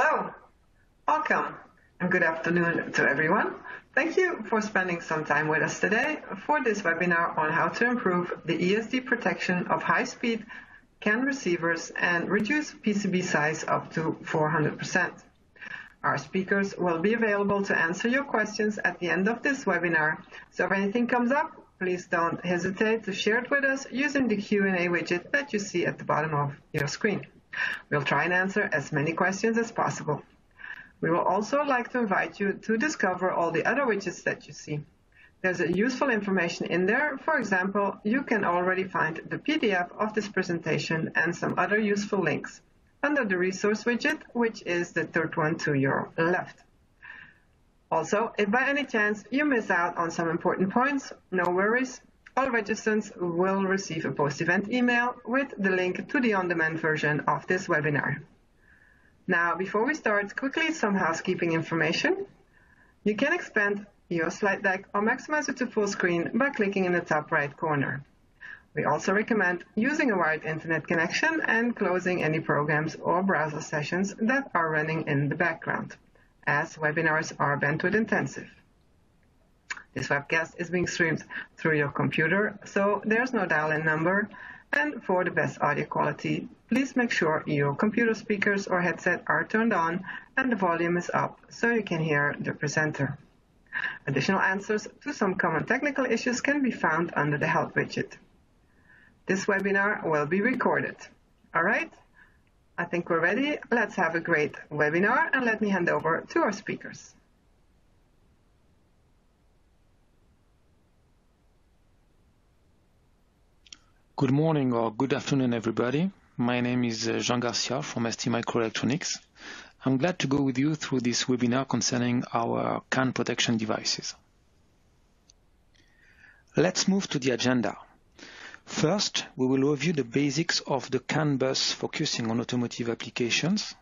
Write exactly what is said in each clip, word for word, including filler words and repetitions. Hello, welcome, and good afternoon to everyone. Thank you for spending some time with us today for this webinar on how to improve the E S D protection of high-speed C A N receivers and reduce P C B size up to four hundred percent. Our speakers will be available to answer your questions at the end of this webinar, so if anything comes up, please don't hesitate to share it with us using the Q and A widget that you see at the bottom of your screen. We'll try and answer as many questions as possible. We will also like to invite you to discover all the other widgets that you see. There's a useful information in there. For example, you can already find the P D F of this presentation and some other useful links under the resource widget, which is the third one to your left. Also, if by any chance you miss out on some important points, no worries. All registrants will receive a post-event email with the link to the on-demand version of this webinar. Now, before we start, quickly some housekeeping information. You can expand your slide deck or maximize it to full screen by clicking in the top right corner. We also recommend using a wired internet connection and closing any programs or browser sessions that are running in the background, as webinars are bandwidth intensive. This webcast is being streamed through your computer, so there's no dial-in number. And for the best audio quality, please make sure your computer speakers or headset are turned on and the volume is up so you can hear the presenter. Additional answers to some common technical issues can be found under the help widget. This webinar will be recorded. All right, I think we're ready. Let's have a great webinar, and let me hand over to our speakers. Good morning or good afternoon, everybody. My name is Jean Garcia from STMicroelectronics. I'm glad to go with you through this webinar concerning our C A N protection devices. Let's move to the agenda. First, we will review the basics of the C A N bus focusing on automotive applications,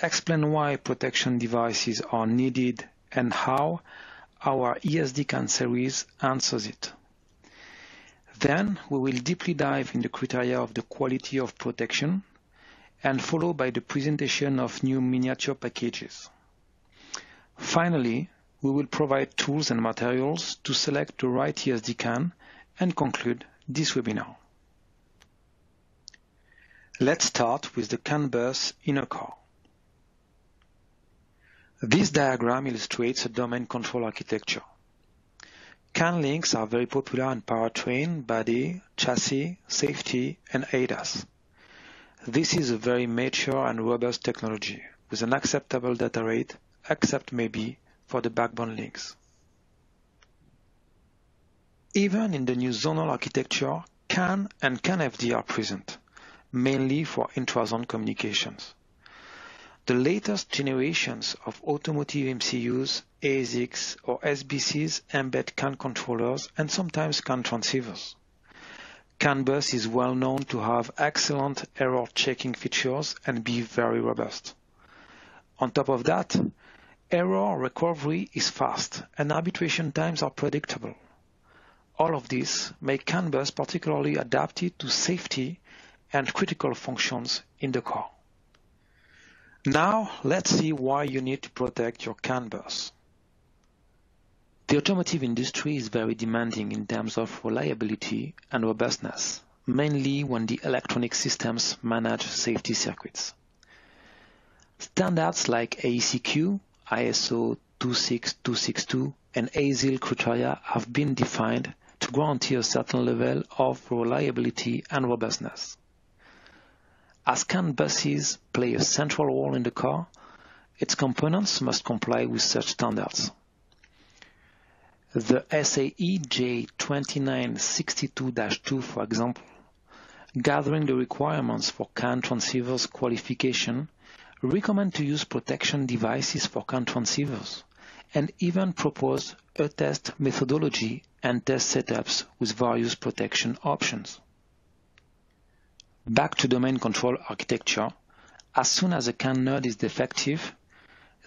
explain why protection devices are needed and how our E S D CAN series answers it. Then we will deeply dive in the criteria of the quality of protection and followed by the presentation of new miniature packages. Finally, we will provide tools and materials to select the right E S D CAN and conclude this webinar. Let's start with the C A N bus in a car. This diagram illustrates a domain control architecture. C A N links are very popular in powertrain, body, chassis, safety, and A D A S. This is a very mature and robust technology with an acceptable data rate, except maybe for the backbone links. Even in the new zonal architecture, C A N and C A N F D are present, mainly for intrazone communications. The latest generations of automotive M C Us, A S I Cs or S B Cs embed C A N controllers and sometimes C A N transceivers. C A N bus is well known to have excellent error checking features and be very robust. On top of that, error recovery is fast and arbitration times are predictable. All of this make C A N bus particularly adapted to safety and critical functions in the car. Now, let's see why you need to protect your C A N bus. The automotive industry is very demanding in terms of reliability and robustness, mainly when the electronic systems manage safety circuits. Standards like A E C Q, I S O two six two six two, and A S I L criteria have been defined to guarantee a certain level of reliability and robustness. As C A N buses play a central role in the car, its components must comply with such standards. The S A E J two nine six two dash two, for example, gathering the requirements for C A N transceivers qualification, recommend to use protection devices for C A N transceivers, and even propose a test methodology and test setups with various protection options. Back to domain control architecture, as soon as a C A N node is defective,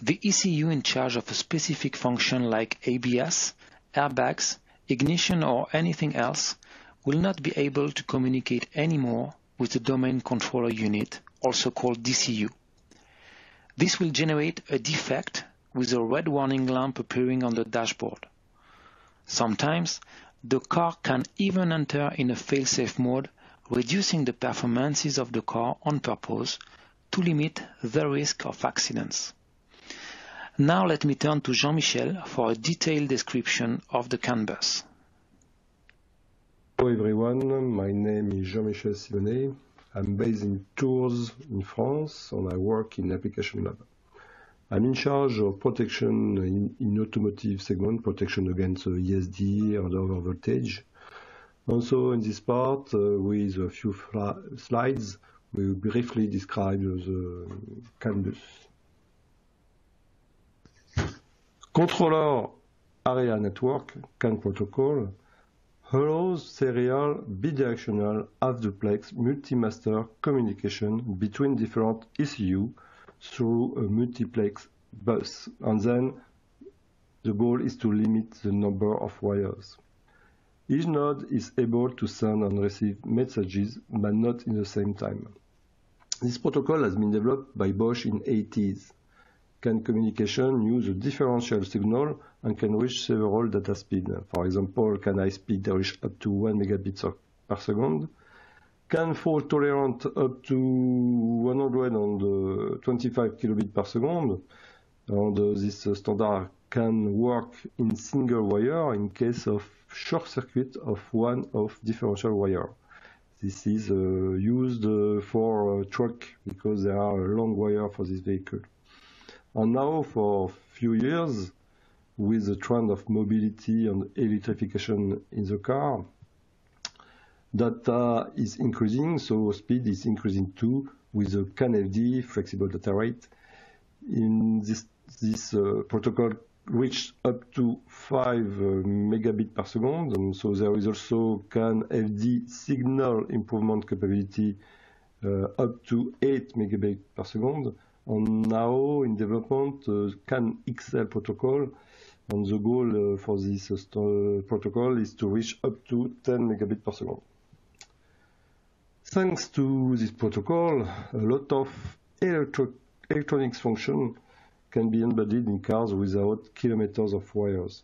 the E C U in charge of a specific function like A B S, airbags, ignition or anything else will not be able to communicate anymore with the domain controller unit, also called D C U. This will generate a defect with a red warning lamp appearing on the dashboard. Sometimes, the car can even enter in a fail-safe mode, reducing the performances of the car on purpose to limit the risk of accidents. Now let me turn to Jean-Michel for a detailed description of the CAN bus. Hello everyone, my name is Jean-Michel Simonnet. I'm based in Tours in France and I work in application lab. I'm in charge of protection in, in automotive segment, protection against E S D and over voltage. Also in this part, uh, with a few slides, we will briefly describe the CAN bus. Controller Area Network, CAN protocol, allows serial bidirectional half-duplex multi-master communication between different E C U through a multiplex bus, and then the goal is to limit the number of wires. Each node is able to send and receive messages, but not in the same time. This protocol has been developed by Bosch in the eighties. CAN communication use a differential signal and can reach several data speeds. For example, CAN high speed reach up to one megabit per second, CAN fault tolerant up to one hundred twenty-five kilobits per second, and uh, this uh, standard can work in single wire in case of short circuit of one of differential wire. This is uh, used uh, for uh, truck because there are long wire for this vehicle. And now, for a few years, with the trend of mobility and electrification in the car, data is increasing, so speed is increasing too, with the CAN F D, flexible data rate. In this, this uh, protocol reached up to five megabits per second, and so there is also CAN F D signal improvement capability uh, up to eight megabits per second. And now in development, uh, CAN X L protocol, and the goal uh, for this uh, protocol is to reach up to ten megabits per second. Thanks to this protocol, a lot of electro electronics function can be embedded in cars without kilometers of wires.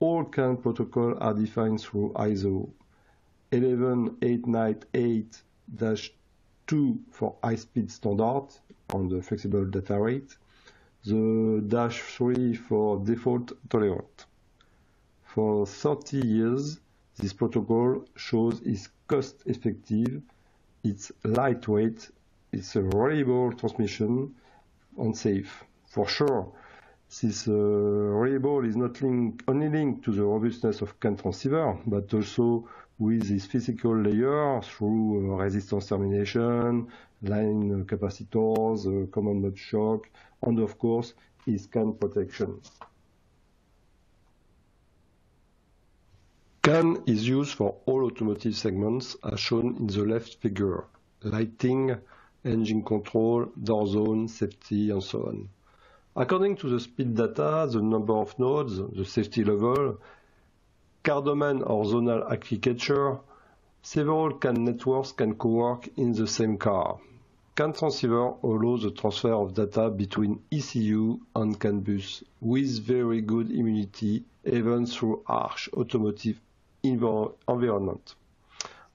All CAN protocols are defined through I S O one eight nine eight dash two for high-speed standard, on the flexible data rate, the dash three for default tolerant. For thirty years, this protocol shows it's cost effective, it's lightweight, it's a reliable transmission, and safe. For sure, this uh, reliable is not link, only linked to the robustness of CAN transceiver, but also with this physical layer through uh, resistance termination, line capacitors, uh, common mode shock, and of course, is CAN protection. CAN is used for all automotive segments as shown in the left figure, lighting, engine control, door zone, safety, and so on. According to the speed data, the number of nodes, the safety level, car domain or zonal architecture, several CAN networks can co-work in the same car. CAN transceiver allows the transfer of data between E C U and CAN bus with very good immunity, even through harsh automotive environment.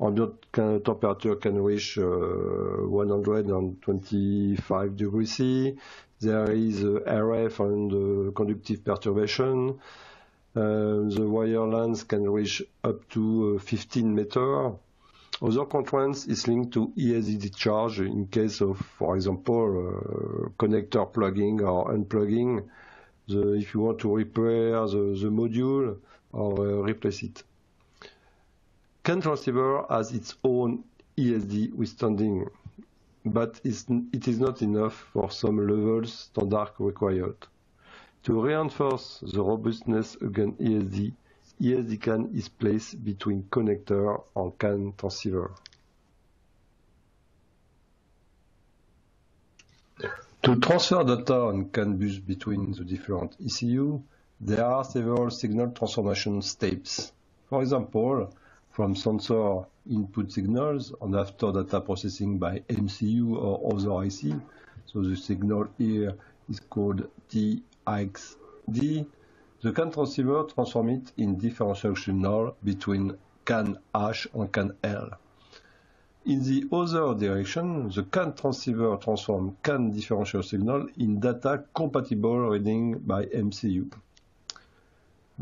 Ambient temperature can reach uh, one hundred twenty-five degrees Celsius. There is uh, R F and uh, conductive perturbation. Uh, the wire length can reach up to uh, fifteen meters. Other constraints is linked to E S D discharge in case of, for example, uh, connector plugging or unplugging, the, if you want to repair the, the module or uh, replace it. CAN transceiver has its own E S D withstanding, but it's, it is not enough for some levels standard required. To reinforce the robustness against E S D, E S D CAN is placed between connector and CAN transceiver. To transfer data on CAN bus between the different E C U, there are several signal transformation steps. For example, from sensor input signals and after data processing by M C U or other I C, So the signal here is called T I X D. The C A N transceiver transforms it in differential signal between C A N H and C A N L. In the other direction, the C A N transceiver transforms C A N differential signal in data compatible reading by M C U.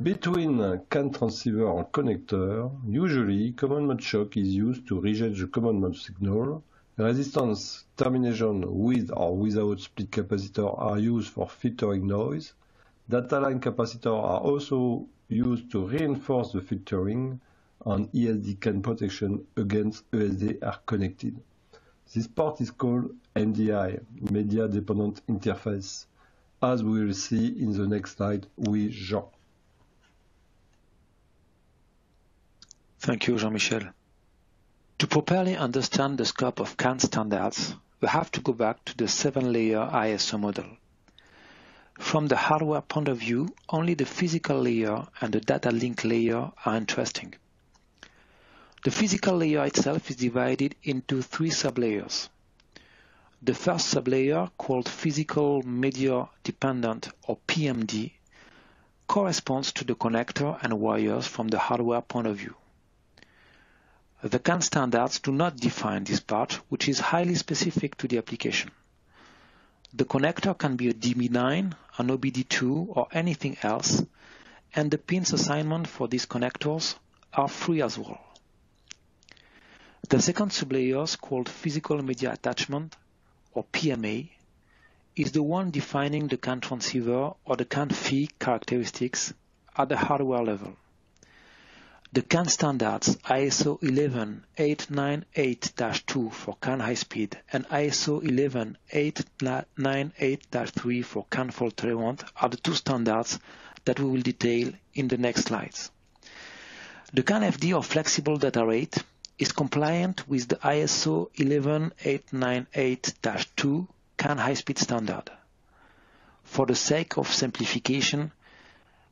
Between C A N transceiver and connector, usually common mode shock is used to reject the common mode signal. Resistance termination with or without split capacitor are used for filtering noise. Data line capacitors are also used to reinforce the filtering, and E S D CAN protection against E S D are connected. This part is called M D I, Media Dependent Interface, as we will see in the next slide with Jean. Thank you, Jean-Michel. To properly understand the scope of C A N standards, we have to go back to the seven-layer I S O model. From the hardware point of view, only the physical layer and the data link layer are interesting. The physical layer itself is divided into three sublayers. The first sublayer, called Physical Media Dependent or P M D, corresponds to the connector and wires from the hardware point of view. The C A N standards do not define this part, which is highly specific to the application. The connector can be a D B nine, an O B D two, or anything else, and the pins assignment for these connectors are free as well. The second sublayer, called Physical Media Attachment, or P M A, is the one defining the C A N transceiver or the C A N F D characteristics at the hardware level. The C A N standards I S O one one eight nine eight dash two for C A N high speed and I S O one one eight nine eight dash three for C A N fault tolerant are the two standards that we will detail in the next slides. The C A N F D or flexible data rate is compliant with the I S O one one eight nine eight dash two C A N high speed standard. For the sake of simplification,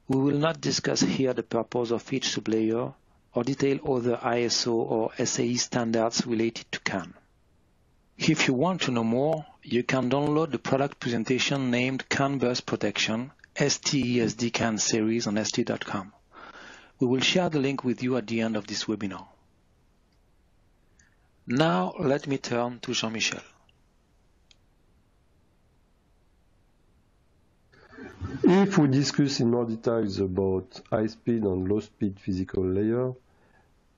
we will not discuss here the purpose of each sublayer or detail other I S O or S A E standards related to C A N. If you want to know more, you can download the product presentation named C A N Burst Protection S T E S D CAN series on S T dot com. We will share the link with you at the end of this webinar. Now let me turn to Jean-Michel. If we discuss in more details about high-speed and low-speed physical layer,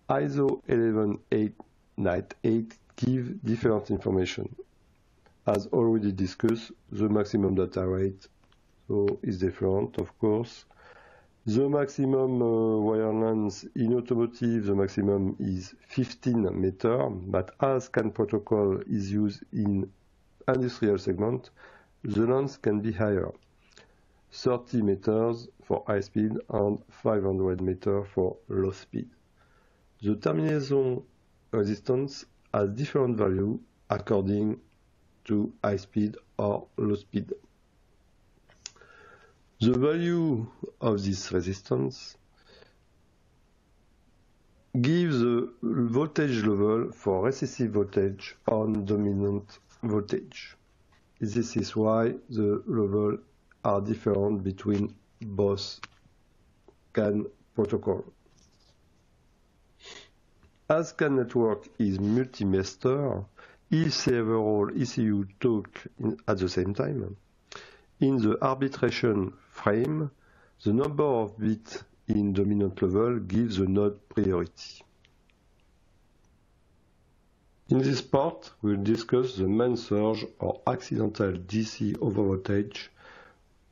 I S O one one eight nine eight gives different information. As already discussed, the maximum data rate so is different, of course. The maximum uh, wire length in automotive, the maximum is fifteen meters, but as C A N protocol is used in industrial segment, the length can be higher. thirty meters for high speed and five hundred meters for low speed. The termination resistance has different value according to high speed or low speed. The value of this resistance gives the voltage level for recessive voltage and dominant voltage. This is why the level are different between both C A N protocol. As C A N network is multi-master, if several E C U talk in, at the same time, in the arbitration frame, the number of bits in dominant level gives the node priority. In this part, we'll discuss the main surge or accidental D C overvoltage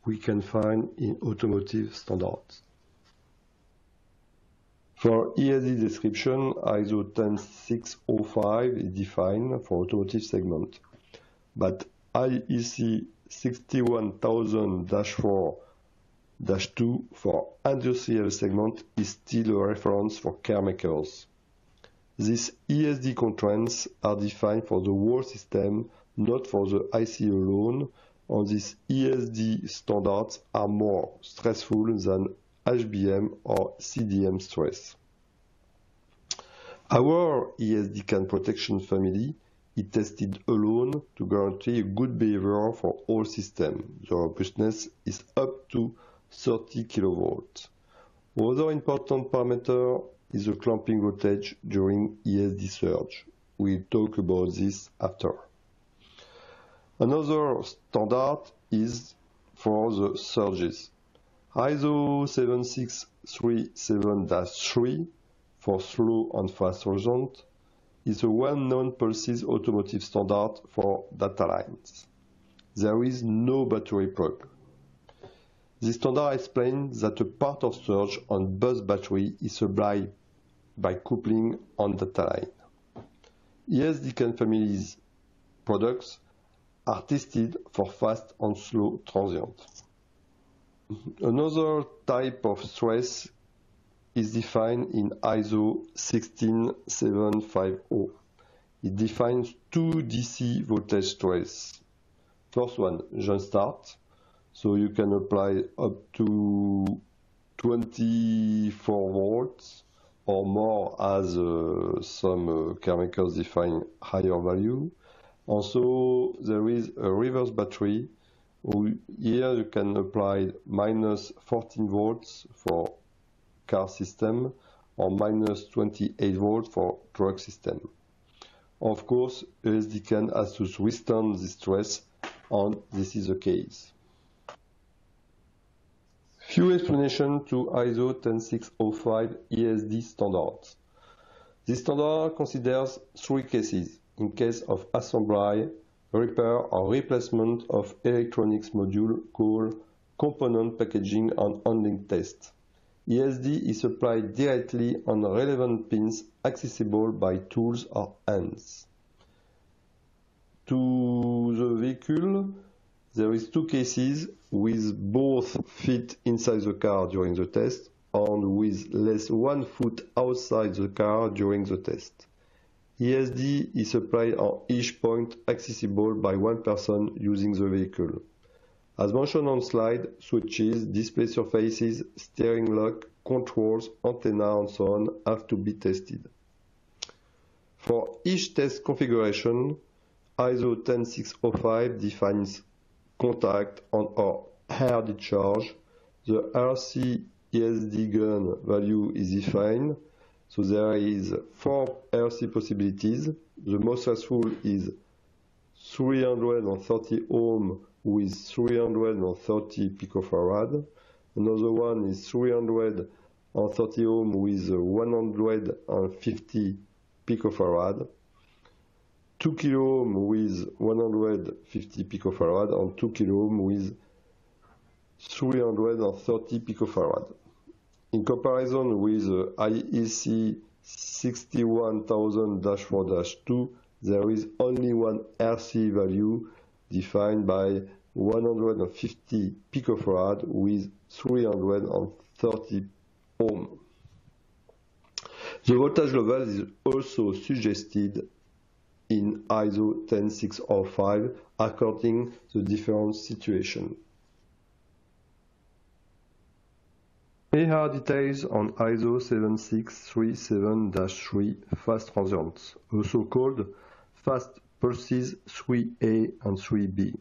we can find in automotive standards. For E S D description, I S O one oh six oh five is defined for automotive segment, but I E C six one zero zero dash four dash two for industrial segment is still a reference for car makers. These E S D constraints are defined for the whole system, not for the I C alone. On these E S D standards are more stressful than H B M or C D M stress. Our E S D CAN protection family is tested alone to guarantee a good behavior for all systems. The robustness is up to thirty kilovolts. Another important parameter is the clamping voltage during E S D surge. We'll talk about this after. Another standard is for the surges. I S O seven six three seven dash three for slow and fast result is a well-known pulses automotive standard for data lines. There is no battery plug. This standard explains that a part of surge on bus battery is supplied by coupling on data line. E S D CAN families products are tested for fast and slow transient. Another type of stress is defined in I S O one six seven five zero. It defines two D C voltage stress. First one, jump start, so you can apply up to twenty-four volts or more, as uh, some uh, car makers define higher value. Also, there is a reverse battery. Here you can apply minus fourteen volts for car system or minus twenty-eight volts for truck system. Of course, E S D CAN has to withstand this stress, and this is the case. Few explanations to I S O one oh six oh five E S D standards. This standard considers three cases: in case of assembly, repair or replacement of electronics module called component packaging and handling test. E S D is applied directly on relevant pins accessible by tools or hands. To the vehicle, there is two cases with both feet inside the car during the test and with less one foot outside the car during the test. E S D is applied on each point accessible by one person using the vehicle. As mentioned on slide, switches, display surfaces, steering lock, controls, antenna and so on have to be tested. For each test configuration, I S O one oh six oh five defines contact and or air discharge. The R C E S D gun value is defined. So there is four R C possibilities. The most successful is three hundred thirty ohm with three hundred thirty picofarad. Another one is three hundred thirty ohm with one hundred fifty picofarad. two kilo ohm with one hundred fifty picofarad and two kilo ohm with three hundred thirty picofarad. In comparison with I E C six one zero zero dash four dash two, there is only one R C value defined by one hundred fifty picofarad with three hundred thirty ohm. The voltage level is also suggested in I S O one oh six oh five according to different situations. Here are details on I S O seven six three seven dash three fast transients, also called fast pulses three A and three B.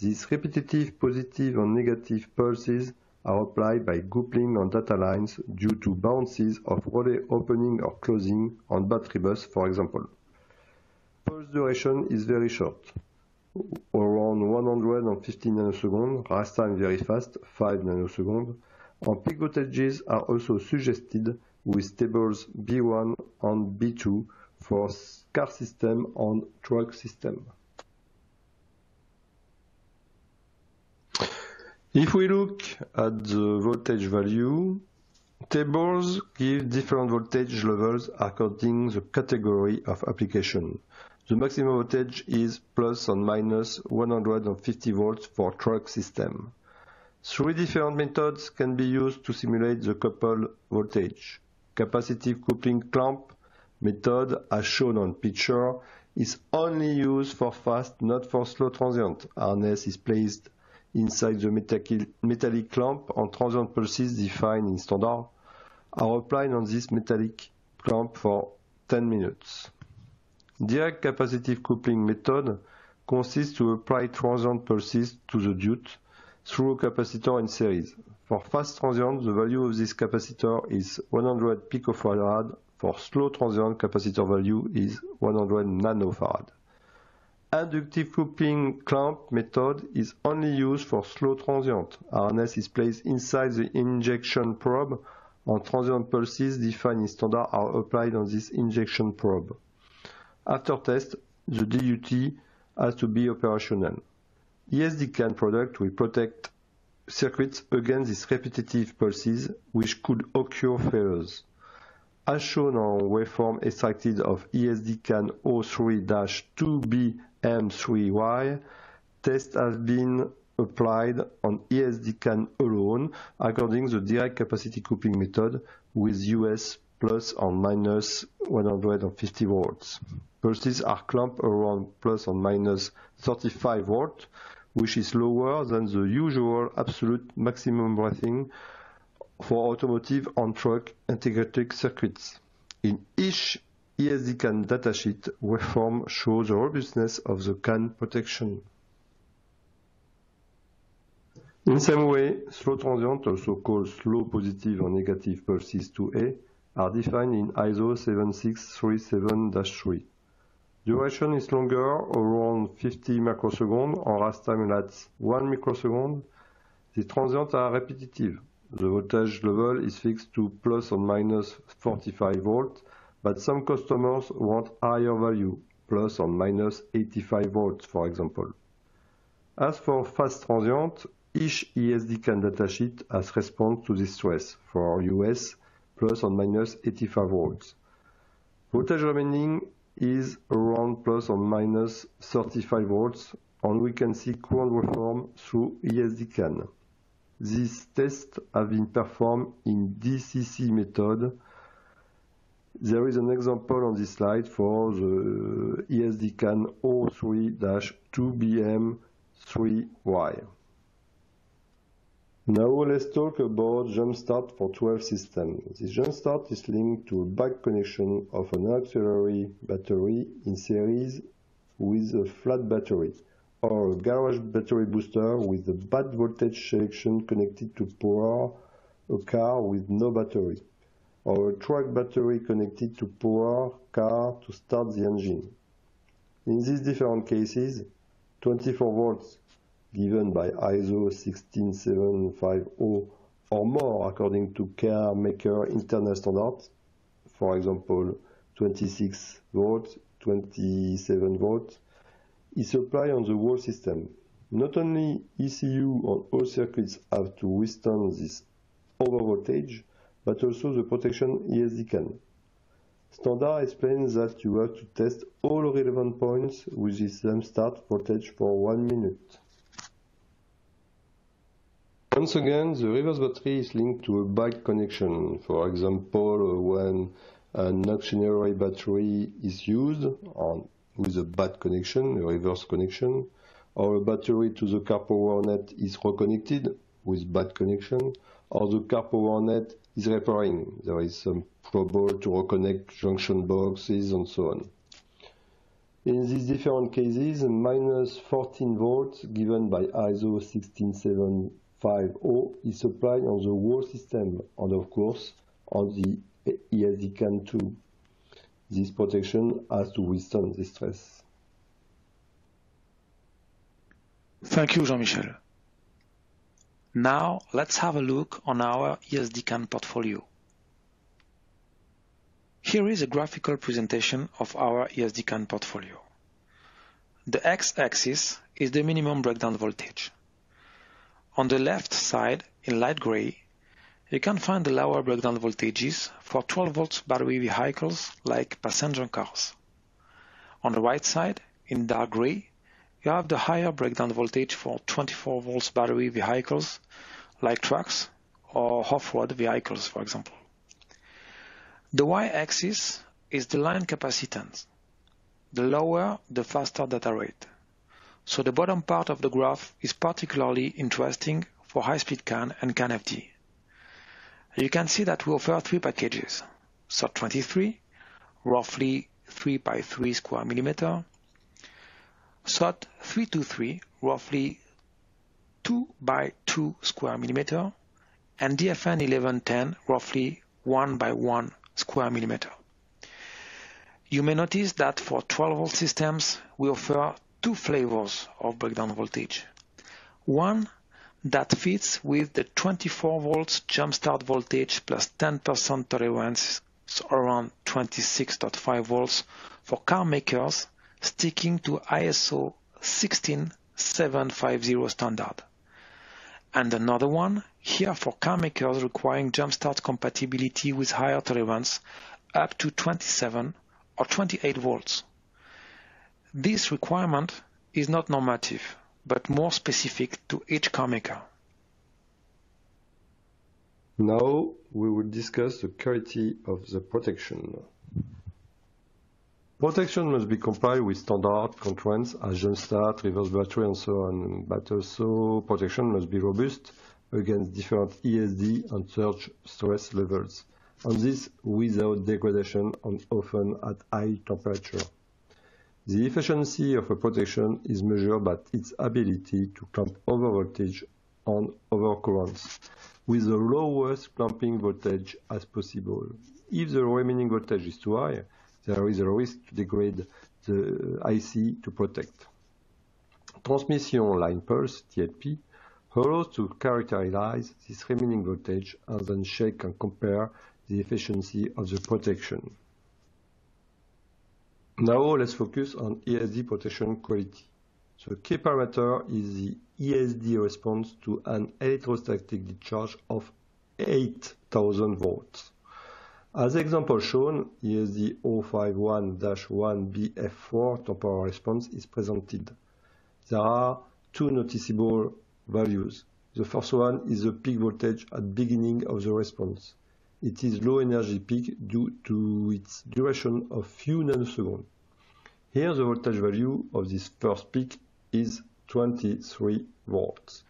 These repetitive positive and negative pulses are applied by coupling on data lines due to bounces of relay opening or closing on battery bus, for example. Pulse duration is very short, around one hundred fifty nanoseconds, rise time very fast, five nanoseconds, and peak voltages are also suggested with tables B one and B two for car system and truck system. If we look at the voltage value, tables give different voltage levels according to the category of application. The maximum voltage is plus and minus one hundred fifty volts for truck system. Three different methods can be used to simulate the coupled voltage. Capacitive coupling clamp method, as shown on picture, is only used for fast, not for slow transient. Harness is placed inside the metallic clamp and transient pulses defined in standard are applied on this metallic clamp for ten minutes. Direct capacitive coupling method consists to apply transient pulses to the duct through a capacitor in series. For fast transient, the value of this capacitor is one hundred picofarad. For slow transient, capacitor value is one hundred nanofarad. Inductive coupling clamp method is only used for slow transient. Harness is placed inside the injection probe and transient pulses defined in standard are applied on this injection probe. After test, the D U T has to be operational. E S D CAN product will protect circuits against these repetitive pulses which could occur failures. As shown on waveform extracted of E S D CAN zero three dash two B M three Y, tests have been applied on E S D CAN alone according to the direct capacity coupling method with U S plus or minus one hundred fifty volts. Pulses are clamped around plus or minus thirty-five volts, which is lower than the usual absolute maximum rating for automotive and truck integrated circuits. In each E S D CAN datasheet, waveform shows the robustness of the CAN protection. In the same way, slow transient, also called slow positive and negative pulses two A, are defined in I S O seven six three seven dash three. Duration is longer, around fifty microseconds, or as time elapsed one microsecond. The transients are repetitive. The voltage level is fixed to plus or minus forty-five volts, but some customers want higher value, plus or minus eighty-five volts, for example. As for fast transient, each E S D CAN datasheet has response to this stress, for U S plus or minus eighty-five volts. Voltage remaining is around plus or minus thirty-five volts, and we can see current waveform through E S D CAN. These tests have been performed in D C C method. There is an example on this slide for the E S D CAN zero three dash two B M three Y. Now let's talk about jumpstart for twelve systems. This jumpstart is linked to a back connection of an auxiliary battery in series with a flat battery, or a garage battery booster with a bad voltage selection connected to power a car with no battery, or a truck battery connected to power car to start the engine. In these different cases, twenty-four volts given by I S O one six seven five zero or more according to car maker internal standards, for example twenty-six volts, twenty-seven volts, is applied on the whole system. Not only E C U on all circuits have to withstand this overvoltage, but also the protection E S D CAN. Standard explains that you have to test all relevant points with the same start voltage for one minute. Once again, the reverse battery is linked to a back connection. For example, when an auxiliary battery is used on, with a bad connection, a reverse connection, or a battery to the car power net is reconnected with bad connection, or the car power net is repairing. There is some trouble to reconnect junction boxes and so on. In these different cases, minus fourteen volts given by I S O one six seven five zero is applied on the whole system and of course on the E S D CAN too. This protection has to withstand the stress. Thank you, Jean-Michel. Now let's have a look on our E S D CAN portfolio. Here is a graphical presentation of our E S D CAN portfolio. The x-axis is the minimum breakdown voltage. On the left side, in light gray, you can find the lower breakdown voltages for twelve volt battery vehicles like passenger cars. On the right side, in dark gray, you have the higher breakdown voltage for twenty-four volt battery vehicles like trucks or off-road vehicles, for example. The y-axis is the line capacitance. The lower, the faster data rate. So the bottom part of the graph is particularly interesting for high-speed CAN and CAN F D. You can see that we offer three packages, S O T twenty-three, roughly three by three square millimeter. S O T three two three, roughly two by two square millimeter, and D F N eleven ten, roughly one by one square millimeter. You may notice that for twelve volt systems, we offer two flavors of breakdown voltage. One that fits with the twenty-four volts jumpstart voltage plus ten percent tolerance, so around twenty-six point five volts for car makers sticking to I S O sixteen seven fifty standard. And another one here for car makers requiring jumpstart compatibility with higher tolerance up to twenty-seven or twenty-eight volts. This requirement is not normative, but more specific to each car maker. Now we will discuss the quality of the protection. Protection must be complied with standard constraints as jumpstart, reverse battery and so on, but also protection must be robust against different E S D and surge stress levels, and this without degradation and often at high temperature. The efficiency of a protection is measured by its ability to clamp overvoltage and overcurrents, with the lowest clamping voltage as possible. If the remaining voltage is too high, there is a risk to degrade the I C to protect. Transmission line pulse, T L P, allows to characterize this remaining voltage and then check and compare the efficiency of the protection. Now let's focus on E S D protection quality. The key parameter is the E S D response to an electrostatic discharge of eight thousand volts. As example shown, E S D zero five one dash one B F four temporal response is presented. There are two noticeable values. The first one is the peak voltage at beginning of the response. It is low energy peak due to its duration of few nanoseconds. Here the voltage value of this first peak is twenty-three volts.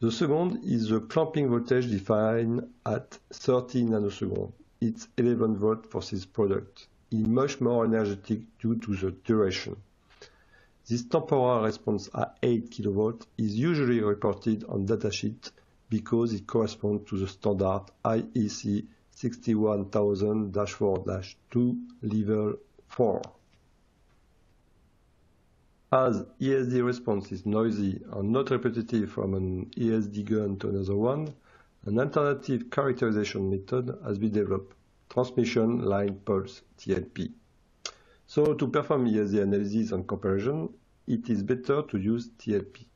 The second is the clamping voltage defined at thirty nanoseconds. It's eleven volts for this product, is much more energetic due to the duration. This temporal response at eight kilovolts is usually reported on datasheet because it corresponds to the standard I E C six one zero zero zero dash four dash two level four. As E S D response is noisy and not repetitive from an E S D gun to another one, an alternative characterization method has been developed, transmission line pulse, T L P. So to perform E S D analysis and comparison, it is better to use T L P.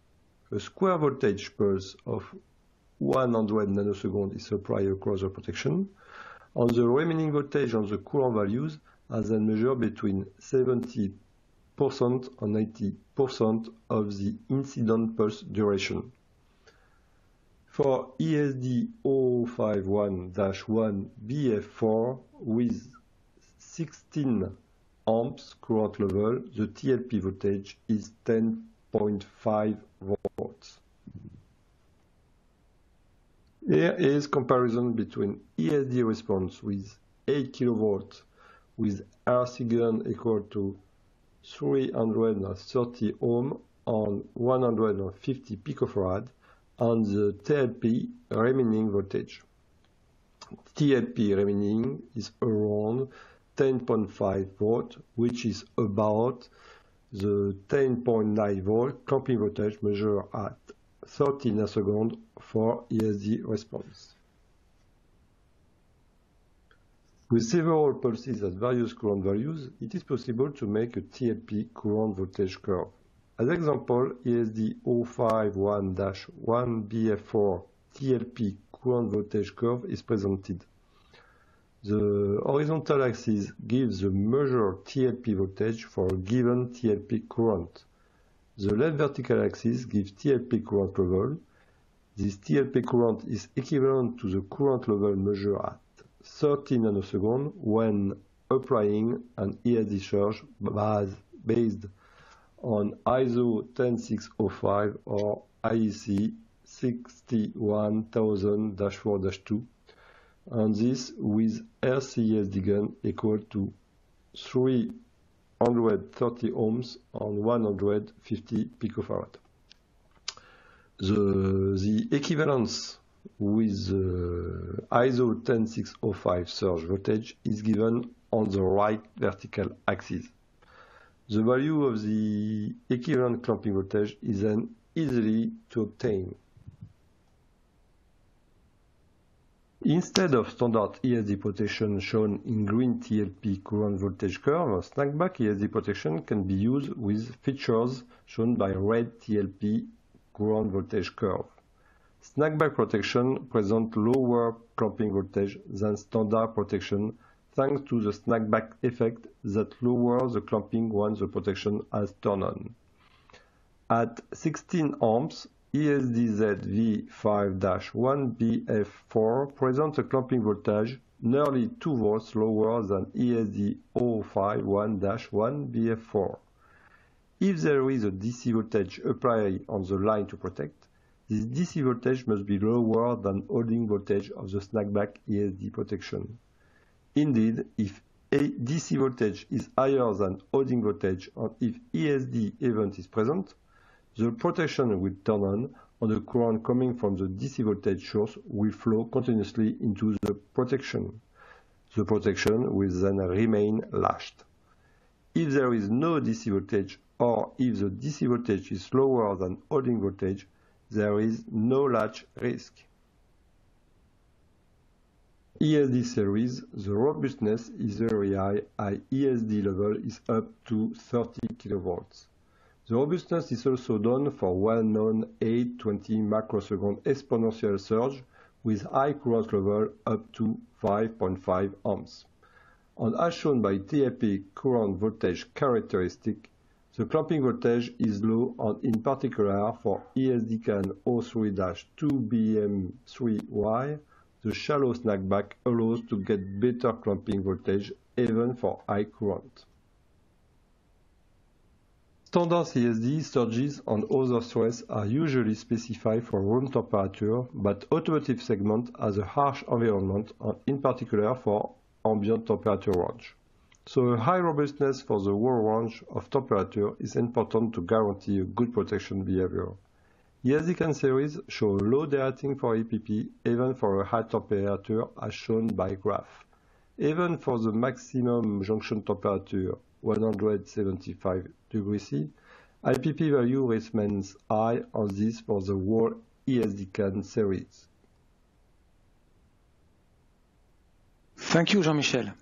A square voltage pulse of one hundred nanoseconds is applied across the protection, and the remaining voltage on the current values are then measured between seventy percent and ninety percent of the incident pulse duration. For E S D zero five one dash one B F four with sixteen amps current level, the T L P voltage is ten point five volts. Here is comparison between E S D response with eight kilovolts with R C gun equal to three hundred thirty ohm and one hundred fifty picofarad, and the T L P remaining voltage. T L P remaining is around ten point five volts, which is about the ten point nine volt clamping voltage measured at thirty nanoseconds for E S D response. With several pulses at various current values, it is possible to make a T L P current voltage curve. As example, E S D zero five one dash one B F four T L P current voltage curve is presented. The horizontal axis gives the measured T L P voltage for a given T L P current. The left vertical axis gives T L P current level. This T L P current is equivalent to the current level measured at thirty nanoseconds when applying an E S D charge based on I S O one oh six oh five or I E C six one zero zero zero dash four dash two, and this with R C E S D gun equal to three hundred thirty ohms and one hundred fifty picofarad. The, the equivalence with uh, I S O one oh six oh five surge voltage is given on the right vertical axis. The value of the equivalent clamping voltage is then easily to obtain. Instead of standard E S D protection shown in green T L P current voltage curve, snapback E S D protection can be used with features shown by red T L P current voltage curve. Snapback protection presents lower clamping voltage than standard protection thanks to the snapback effect that lowers the clamping once the protection has turned on. At sixteen ohms, E S D Z V five dash one B F four presents a clamping voltage nearly two volts lower than E S D zero five one dash one B F four. If there is a D C voltage applied on the line to protect, this D C voltage must be lower than holding voltage of the snapback E S D protection. Indeed, if a D C voltage is higher than holding voltage and if E S D event is present, the protection will turn on and the current coming from the D C voltage source will flow continuously into the protection. The protection will then remain latched. If there is no D C voltage or if the D C voltage is lower than holding voltage, there is no latch risk. E S D series, the robustness is very high at E S D level is up to thirty kilovolts. The robustness is also done for well-known eight twenty microsecond exponential surge with high current level up to five point five ohms. And as shown by T L P current voltage characteristic, the clamping voltage is low and in particular for E S D CAN zero three dash two B M three Y, the shallow snapback allows to get better clamping voltage even for high current. Standard E S D surges and other stress are usually specified for room temperature, but automotive segment has a harsh environment, and in particular for ambient temperature range. So a high robustness for the whole range of temperature is important to guarantee a good protection behavior. E S D CAN series show low derating for E P P, even for a high temperature as shown by graph. Even for the maximum junction temperature, one hundred seventy-five degrees C, I P P value remains high on this for the whole E S D CAN series. Thank you, Jean-Michel.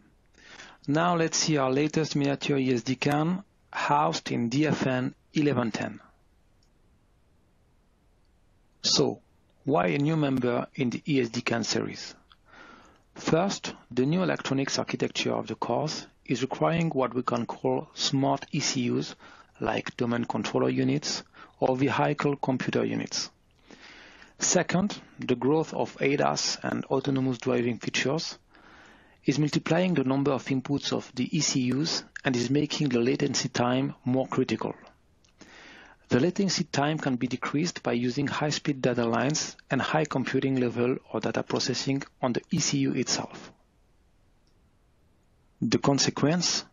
Now let's see our latest miniature E S D CAN housed in D F N eleven ten. So, why a new member in the E S D CAN series? First, the new electronics architecture of the cars is requiring what we can call smart E C Us, like domain controller units or vehicle computer units. Second, the growth of A D A S and autonomous driving features is multiplying the number of inputs of the E C Us and is making the latency time more critical. The latency time can be decreased by using high-speed data lines and high computing level or data processing on the E C U itself. The consequence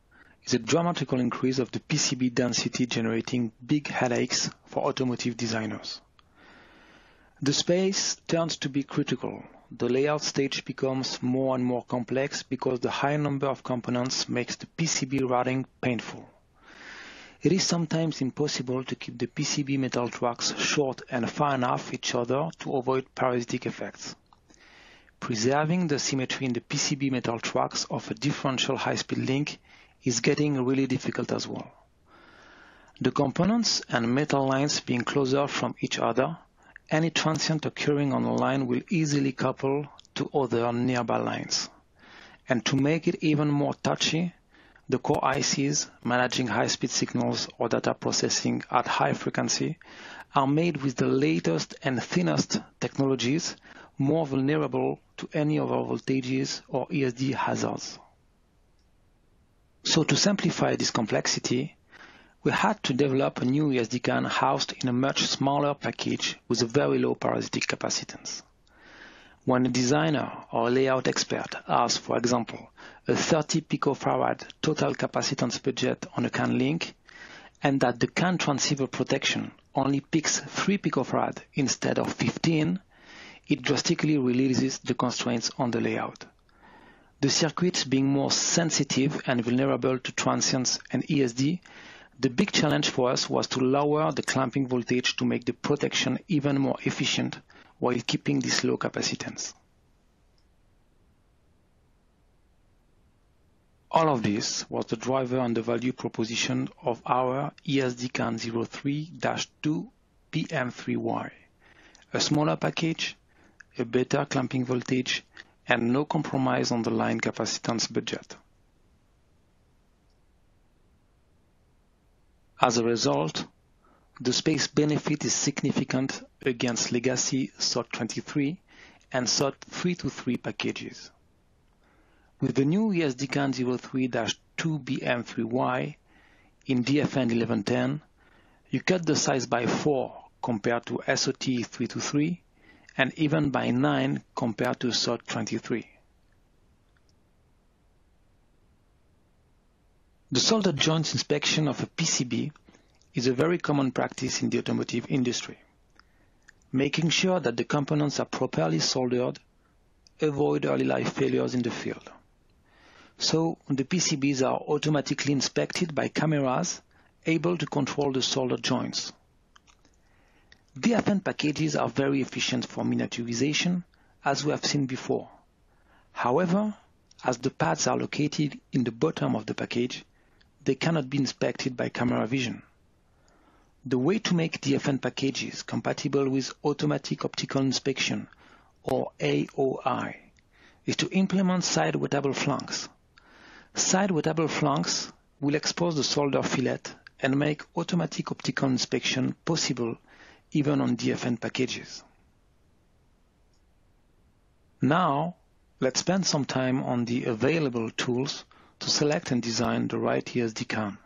is a dramatical increase of the P C B density, generating big headaches for automotive designers. The space turns to be critical. The layout stage becomes more and more complex because the high number of components makes the P C B routing painful. It is sometimes impossible to keep the P C B metal tracks short and far enough each other to avoid parasitic effects. Preserving the symmetry in the P C B metal tracks of a differential high-speed link is getting really difficult as well. The components and metal lines being closer from each other, any transient occurring on a line will easily couple to other nearby lines. And to make it even more touchy, the core I Cs managing high-speed signals or data processing at high frequency are made with the latest and thinnest technologies, more vulnerable to any of our voltages or E S D hazards. So to simplify this complexity, we had to develop a new E S D CAN housed in a much smaller package with a very low parasitic capacitance. When a designer or layout expert asks, for example, a thirty picofarad total capacitance budget on a C A N link, and that the C A N transceiver protection only picks three picofarad instead of fifteen, it drastically releases the constraints on the layout. The circuits being more sensitive and vulnerable to transients and E S D, the big challenge for us was to lower the clamping voltage to make the protection even more efficient while keeping this low capacitance. All of this was the driver and the value proposition of our E S D CAN zero three dash two P M three Y. A smaller package, a better clamping voltage, and no compromise on the line capacitance budget. As a result, the space benefit is significant against legacy S O T twenty-three and S O T three twenty-three packages. With the new E S D CAN zero three dash two B M three Y in D F N eleven ten, you cut the size by four compared to S O T three twenty-three and even by nine compared to S O T twenty-three. The solder joint inspection of a P C B is a very common practice in the automotive industry. Making sure that the components are properly soldered avoids early life failures in the field. So the P C Bs are automatically inspected by cameras able to control the solder joints. D F N packages are very efficient for miniaturization, as we have seen before. However, as the pads are located in the bottom of the package, they cannot be inspected by camera vision. The way to make D F N packages compatible with automatic optical inspection, or A O I, is to implement side-wettable flanks. Side-wettable flanks will expose the solder fillet and make automatic optical inspection possible even on D F N packages. Now, let's spend some time on the available tools to select and design the right E S D CAN.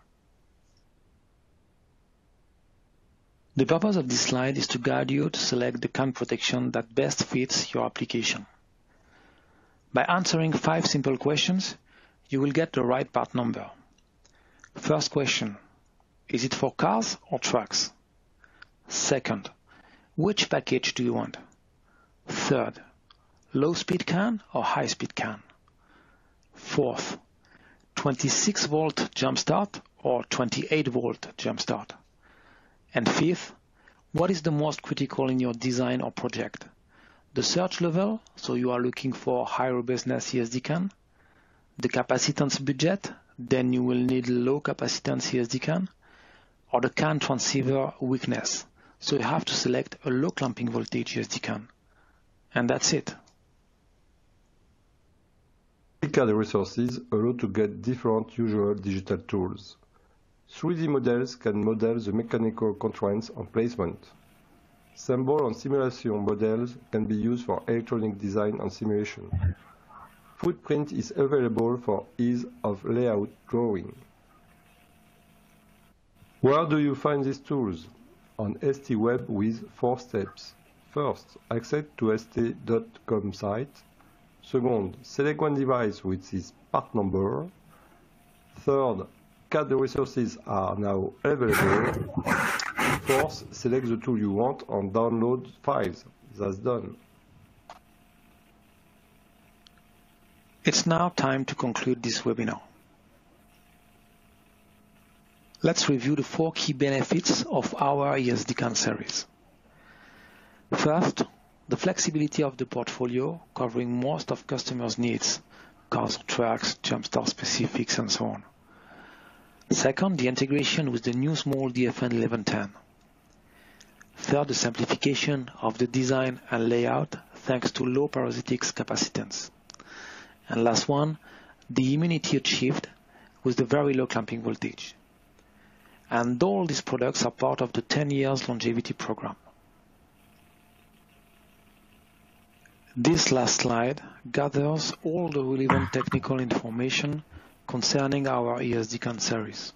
The purpose of this slide is to guide you to select the C A N protection that best fits your application. By answering five simple questions, you will get the right part number. First question, is it for cars or trucks? Second, which package do you want? Third, low-speed C A N or high-speed C A N? Fourth, twenty-six volt jumpstart or twenty-eight volt jumpstart? And fifth, what is the most critical in your design or project? The surge level, so you are looking for high robustness E S D CAN. The capacitance budget, then you will need low capacitance E S D CAN. Or the C A N transceiver weakness, so you have to select a low clamping voltage E S D CAN. And that's it. E C A D resources allow to get different usual digital tools. three D models can model the mechanical constraints on placement. Symbol and simulation models can be used for electronic design and simulation. Footprint is available for ease of layout drawing. Where do you find these tools? On S T Web with four steps. First, access to S T dot com site. Second, select one device with its part number. Third, C A D resources are now available. Fourth, select the tool you want and download files. That's done. It's now time to conclude this webinar. Let's review the four key benefits of our E S D CAN series. First, the flexibility of the portfolio covering most of customers' needs, cars, trucks, jumpstart specifics, and so on. Second, the integration with the new small D F N eleven ten. Third, the simplification of the design and layout thanks to low parasitics capacitance. And last one, the immunity achieved with the very low clamping voltage. And all these products are part of the ten years longevity program. This last slide gathers all the relevant technical information concerning our E S D CAN series.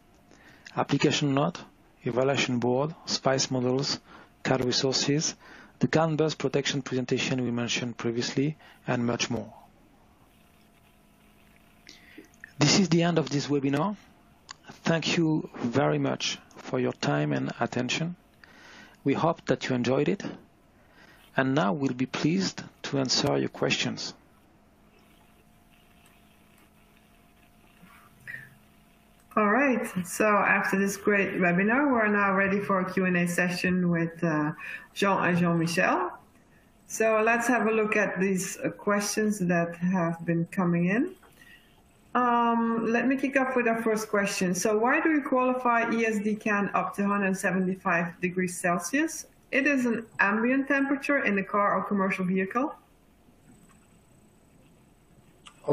Application note, evaluation board, SPICE models, C A D resources, the C A N bus protection presentation we mentioned previously, and much more. This is the end of this webinar. Thank you very much for your time and attention. We hope that you enjoyed it, and now we'll be pleased to answer your questions. All right, so after this great webinar, we're now ready for a Q and A session with uh, Jean and Jean-Michel. So let's have a look at these uh, questions that have been coming in. Um, let me kick off with our first question. So why do we qualify E S D CAN up to one hundred seventy-five degrees Celsius? It is an ambient temperature in the car or commercial vehicle.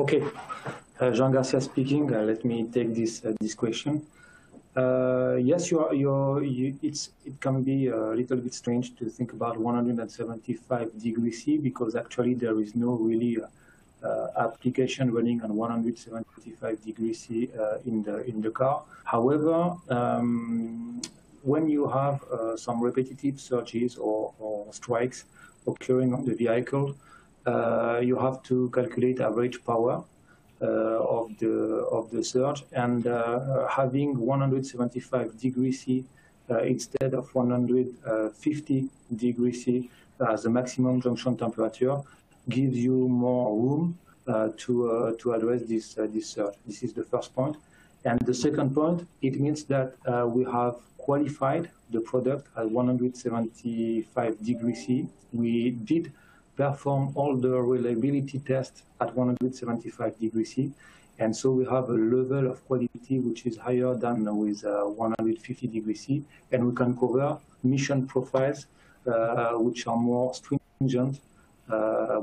Okay. Uh, Jean Garcia speaking. Uh, let me take this uh, this question. Uh, yes, you are, you are, you, it's, it can be a little bit strange to think about one hundred seventy-five degrees C, because actually there is no really uh, uh, application running on one hundred seventy-five degrees C uh, in the in the car. However, um, when you have uh, some repetitive surges or, or strikes occurring on the vehicle, uh, you have to calculate average power Uh, of the of the surge, and uh, having one hundred seventy-five degrees C uh, instead of one hundred fifty degrees C as the maximum junction temperature gives you more room uh, to uh, to address this uh, this surge. This is the first point, and the second point, it means that uh, we have qualified the product at one hundred seventy-five degrees C. We did perform all the reliability tests at one hundred seventy-five degrees C, and so we have a level of quality which is higher than with uh, one hundred fifty degrees C, and we can cover mission profiles uh, which are more stringent uh,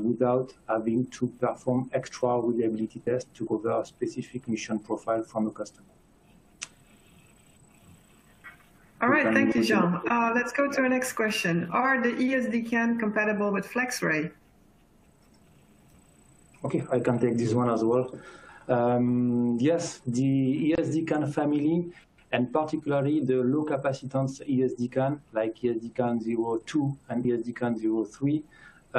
without having to perform extra reliability tests to cover a specific mission profile from a customer. All right, thank you, Jean. Uh, let's go to our next question. Are the E S D CAN compatible with FlexRay? Okay, I can take this one as well. Um, yes, the E S D CAN family, and particularly the low capacitance E S D CAN, like E S D CAN zero two and E S D CAN zero three,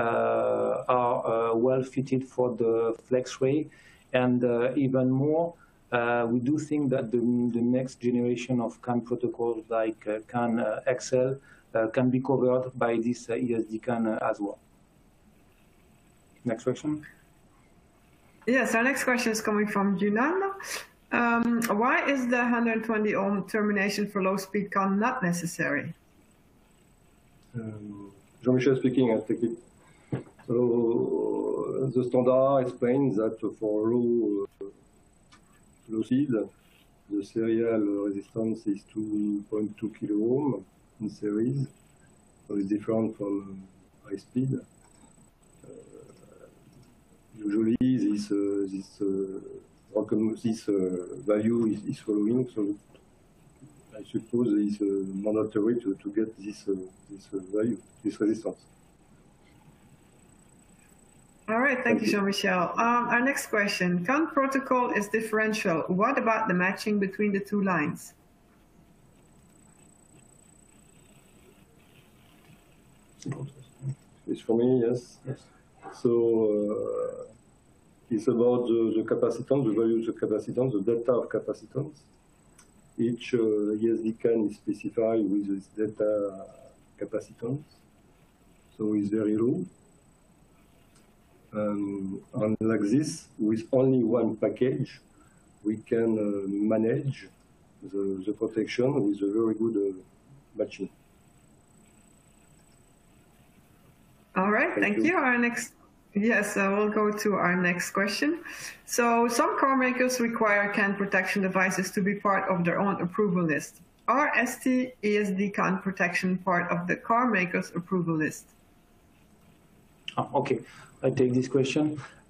uh, are uh, well fitted for the FlexRay, and uh, even more. Uh, we do think that the, the next generation of C A N protocols, like uh, C A N uh, X L, uh, can be covered by this uh, E S D CAN uh, as well. Next question. Yes, our next question is coming from Yunan. Um, why is the one hundred twenty ohm termination for low-speed C A N not necessary? Um, Jean-Michel speaking, I take it. So the standard explains that for low uh, low speed, the serial resistance is two point two kilo ohm in series, so it's different from high speed. Uh, usually, this uh, this uh, this uh, value is, is following, so I suppose it's uh, mandatory to, to get this uh, this uh, value, this resistance. All right, thank, thank you, Jean-Michel. Um, our next question, C A N protocol is differential. What about the matching between the two lines? It's for me, yes. Yes. So uh, it's about the, the capacitance, the value of the capacitance, the data of capacitance. Each uh, E S D CAN is specified with its data capacitance, so it's very low. Um, and like this, with only one package, we can uh, manage the, the protection with a very good uh, matching. All right, thank, thank you. you. Our next, yes, uh, we'll go to our next question. So some car makers require C A N protection devices to be part of their own approval list. Are S T E S D CAN protection part of the car makers approval list? Oh, okay, I take this question.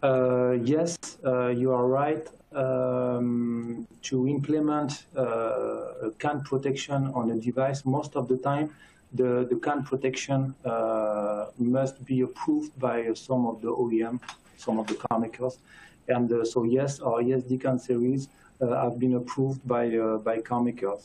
Uh, yes, uh, you are right. Um, to implement uh, a C A N protection on a device, most of the time, the, the C A N protection uh, must be approved by uh, some of the O E M, some of the car makers. And uh, so yes, our E S D CAN series uh, have been approved by, uh, by car makers.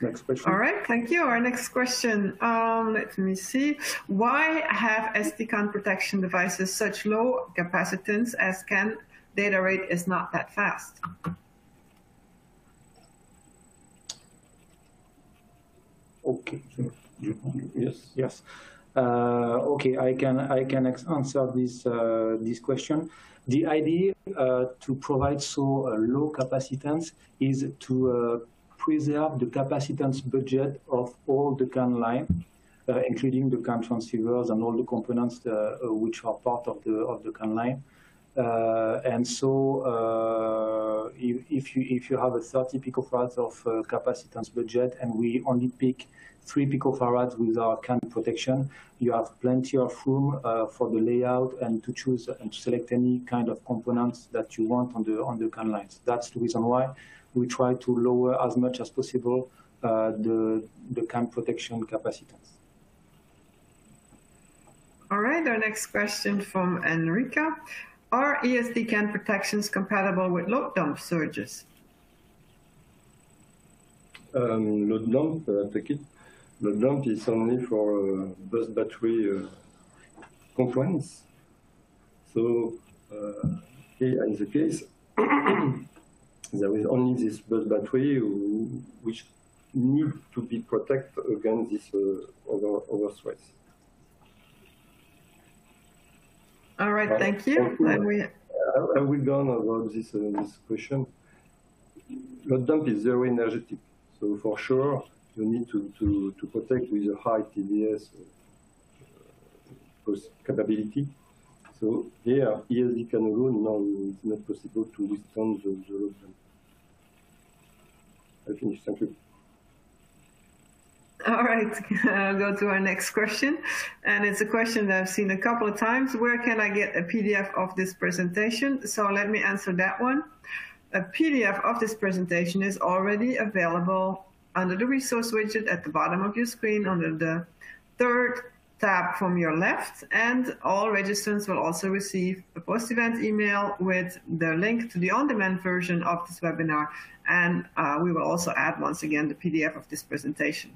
Next question. All right, thank you. Our next question, um, let me see. Why have S D CAN protection devices such low capacitance as CAN data rate is not that fast? Okay. Yes. Yes. Uh, okay, I can I can answer this uh, this question. The idea uh, to provide so uh, low capacitance is to uh, preserve the capacitance budget of all the CAN line, uh, including the CAN transceivers and all the components uh, which are part of the of the CAN line. Uh, and so, uh, if, if you if you have a thirty picofarads of uh, capacitance budget, and we only pick three picofarads with our CAN protection, you have plenty of room uh, for the layout and to choose and to select any kind of components that you want on the on the CAN lines. That's the reason why we try to lower as much as possible uh, the the CAN protection capacitance. All right. Our next question from Enrica. Are E S D CAN protections compatible with load dump surges? Um, load dump, uh, take it. Load dump is only for uh, bus battery uh, components. So uh, here is the case. There is only this bus battery which need to be protected against this uh, over over stress. All right, uh, thank you. I, we... I, I will go on about this, uh, this question. Load dump is zero energetic. So for sure, you need to, to, to protect with a high T D S uh, capability. So here, E S D CAN alone, no, it's not possible to withstand the, the load dump. I finish, thank you. All right, I'll go to our next question. And it's a question that I've seen a couple of times. Where can I get a P D F of this presentation? So let me answer that one. A P D F of this presentation is already available under the resource widget at the bottom of your screen under the third tab from your left. And all registrants will also receive a post-event email with the link to the on-demand version of this webinar. And uh, we will also add once again the P D F of this presentation.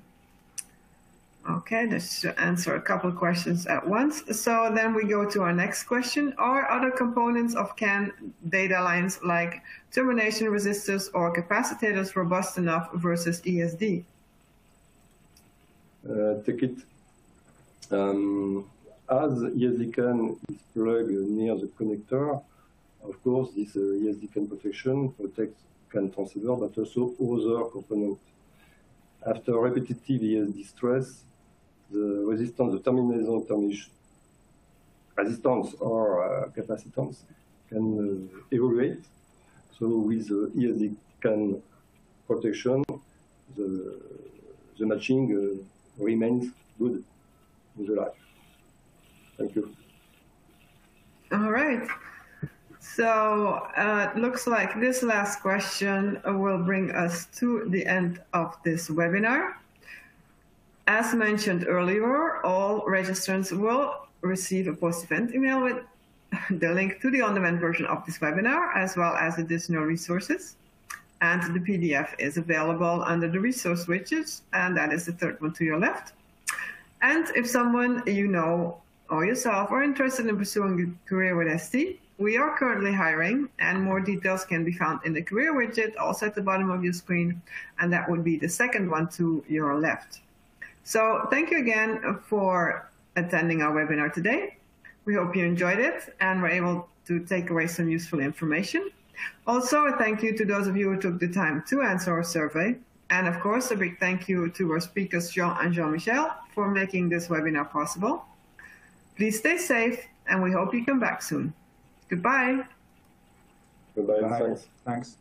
Okay, let's answer a couple of questions at once. So then we go to our next question. Are other components of CAN data lines like termination resistors or capacitors robust enough versus E S D? Uh, take it. Um, as E S D CAN is plugged near the connector, of course, this uh, E S D CAN protection protects CAN transceiver, but also other components. After repetitive E S D stress, the resistance, the termination, termination resistance or uh, capacitance can uh, evaluate. So with the E S D CAN protection, the, the matching uh, remains good in the life. Thank you. All right. So uh, it looks like this last question will bring us to the end of this webinar. As mentioned earlier, all registrants will receive a post-event email with the link to the on-demand version of this webinar, as well as additional resources. And the P D F is available under the resource widgets, and that is the third one to your left. And if someone you know or yourself are interested in pursuing a career with S T, we are currently hiring, and more details can be found in the career widget, also at the bottom of your screen, and that would be the second one to your left. So thank you again for attending our webinar today. We hope you enjoyed it and were able to take away some useful information. Also, a thank you to those of you who took the time to answer our survey. And of course, a big thank you to our speakers, Jean and Jean-Michel, for making this webinar possible. Please stay safe, and we hope you come back soon. Goodbye. Goodbye. Thanks. Thanks.